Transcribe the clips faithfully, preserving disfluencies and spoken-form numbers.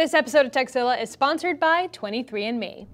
This episode of Tekzilla is sponsored by twenty-three and me.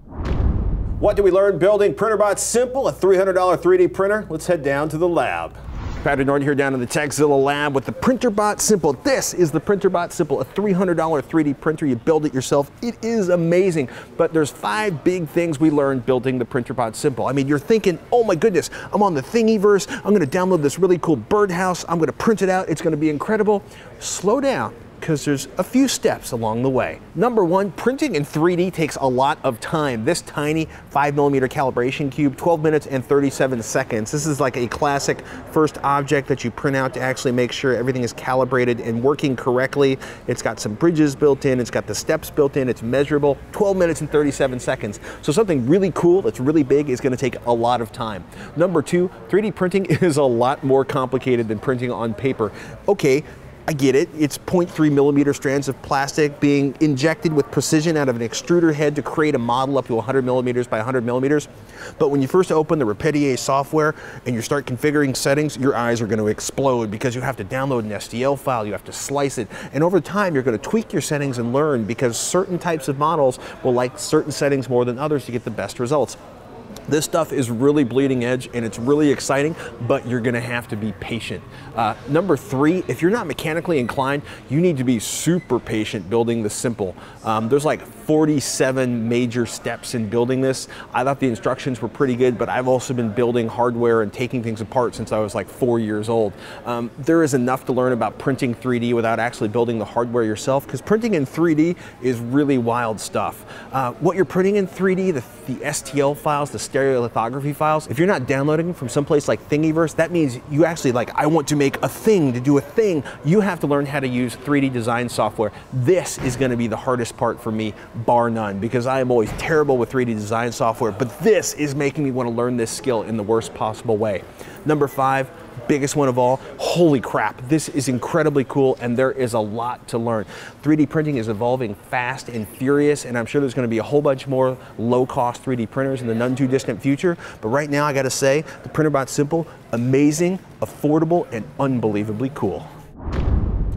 What did we learn building Printrbot Simple, a three hundred dollar three D printer? Let's head down to the lab. Patrick Norton here down in the Tekzilla lab with the Printrbot Simple. This is the Printrbot Simple, a three hundred dollar three D printer. You build it yourself. It is amazing. But there's five big things we learned building the Printrbot Simple. I mean, you're thinking, oh my goodness, I'm on the Thingiverse. I'm going to download this really cool birdhouse. I'm going to print it out. It's going to be incredible. Slow down, because there's a few steps along the way. Number one, printing in three D takes a lot of time. This tiny five millimeter calibration cube, twelve minutes and thirty-seven seconds. This is like a classic first object that you print out to actually make sure everything is calibrated and working correctly. It's got some bridges built in, it's got the steps built in, it's measurable, twelve minutes and thirty-seven seconds. So something really cool that's really big is gonna take a lot of time. Number two, three D printing is a lot more complicated than printing on paper. Okay, I get it, it's zero point three millimeter strands of plastic being injected with precision out of an extruder head to create a model up to one hundred millimeters by one hundred millimeters. But when you first open the Repetier software and you start configuring settings, your eyes are gonna explode because you have to download an S T L file, you have to slice it. And over time, you're gonna tweak your settings and learn because certain types of models will like certain settings more than others to get the best results. This stuff is really bleeding edge and it's really exciting, but you're gonna have to be patient. Uh, number three, if you're not mechanically inclined, you need to be super patient building the Simple. Um, there's like forty-seven major steps in building this. I thought the instructions were pretty good, but I've also been building hardware and taking things apart since I was like four years old. Um, there is enough to learn about printing three D without actually building the hardware yourself, because printing in three D is really wild stuff. Uh, what you're printing in three D, the, the S T L files, the Stereolithography files, if you're not downloading them from someplace like Thingiverse, that means you actually like, I want to make a thing to do a thing. You have to learn how to use three D design software. This is going to be the hardest part for me, bar none, because I am always terrible with three D design software, but this is making me want to learn this skill in the worst possible way. Number five, biggest one of all, holy crap, this is incredibly cool and there is a lot to learn. three D printing is evolving fast and furious, and I'm sure there's gonna be a whole bunch more low-cost three D printers in the none too distant future, but right now I gotta say, the Printrbot Simple, amazing, affordable, and unbelievably cool.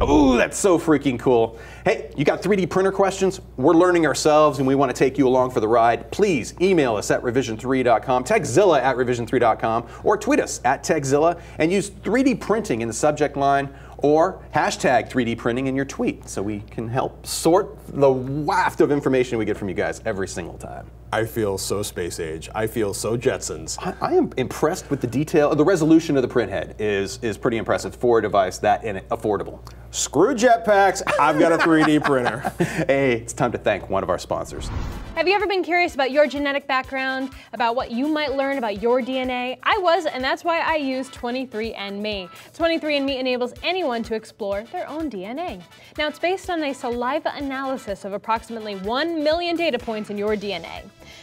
Ooh, that's so freaking cool. Hey, you got three D printer questions? We're learning ourselves and we want to take you along for the ride. Please email us at revision three dot com, Tekzilla at revision three dot com, or tweet us at Tekzilla and use three D printing in the subject line or hashtag three D printing in your tweet so we can help sort the waft of information we get from you guys every single time. I feel so space age. I feel so Jetsons. I, I am impressed with the detail. The resolution of the printhead is, is pretty impressive for a device that and affordable. Screw jetpacks, I've got a three D printer. Hey, it's time to thank one of our sponsors. Have you ever been curious about your genetic background, about what you might learn about your D N A? I was, and that's why I use twenty-three and me. twenty-three and me enables anyone to explore their own D N A. Now, it's based on a saliva analysis of approximately one million data points in your D N A.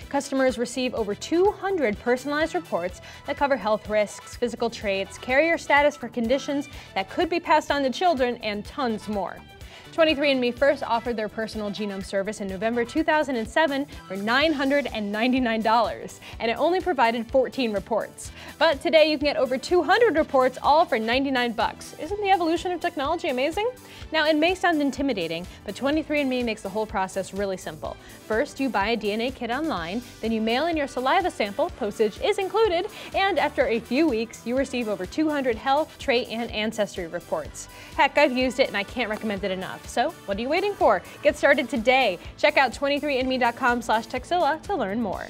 Customers receive over two hundred personalized reports that cover health risks, physical traits, carrier status for conditions that could be passed on to children, and tons more. twenty-three and me first offered their personal genome service in November two thousand seven for nine hundred ninety-nine dollars, and it only provided fourteen reports. But today you can get over two hundred reports, all for ninety-nine bucks. Isn't the evolution of technology amazing? Now, it may sound intimidating, but twenty-three and me makes the whole process really simple. First, you buy a D N A kit online, then you mail in your saliva sample, postage is included, and after a few weeks, you receive over two hundred health, trait, and ancestry reports. Heck, I've used it and I can't recommend it enough. So what are you waiting for? Get started today. Check out twenty-three and me dot com slash Tekzilla to learn more.